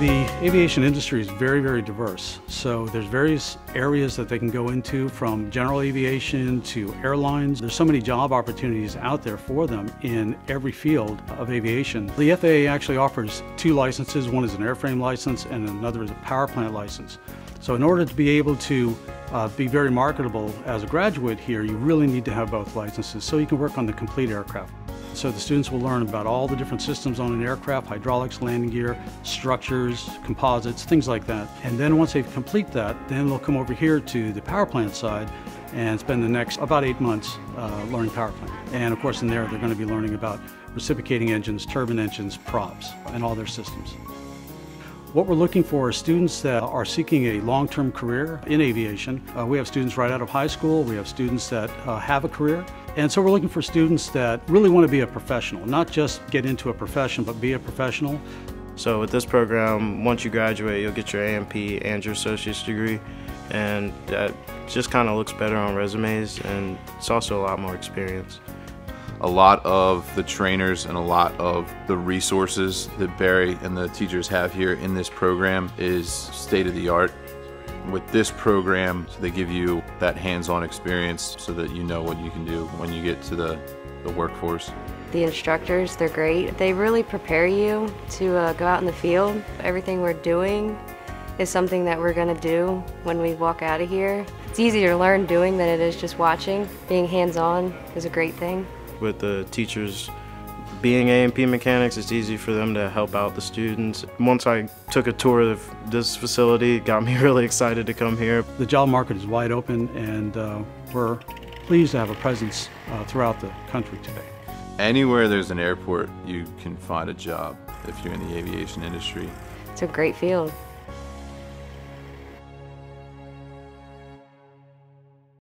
The aviation industry is very, very diverse. So there's various areas that they can go into, from general aviation to airlines. There's so many job opportunities out there for them in every field of aviation. The FAA actually offers two licenses. One is an airframe license and another is a power plant license. So in order to be able to be very marketable as a graduate here, you really need to have both licenses so you can work on the complete aircraft. So the students will learn about all the different systems on an aircraft: hydraulics, landing gear, structures, composites, things like that. And then once they complete that, then they'll come over here to the power plant side and spend the next about 8 months learning power plant. And of course in there, they're going to be learning about reciprocating engines, turbine engines, props, and all their systems. What we're looking for are students that are seeking a long-term career in aviation. We have students right out of high school, we have students that have a career, and so we're looking for students that really want to be a professional, not just get into a profession, but be a professional. So with this program, once you graduate, you'll get your A&P and your associate's degree, and that just kind of looks better on resumes, and it's also a lot more experience. A lot of the trainers and a lot of the resources that Barry and the teachers have here in this program is state-of-the-art. With this program, they give you that hands-on experience so that you know what you can do when you get to the workforce. The instructors, they're great. They really prepare you to go out in the field. Everything we're doing is something that we're going to do when we walk out of here. It's easier to learn doing than it is just watching. Being hands-on is a great thing. With the teachers being A&P mechanics, it's easy for them to help out the students. Once I took a tour of this facility, it got me really excited to come here. The job market is wide open, and we're pleased to have a presence throughout the country today. Anywhere there's an airport, you can find a job if you're in the aviation industry. It's a great field.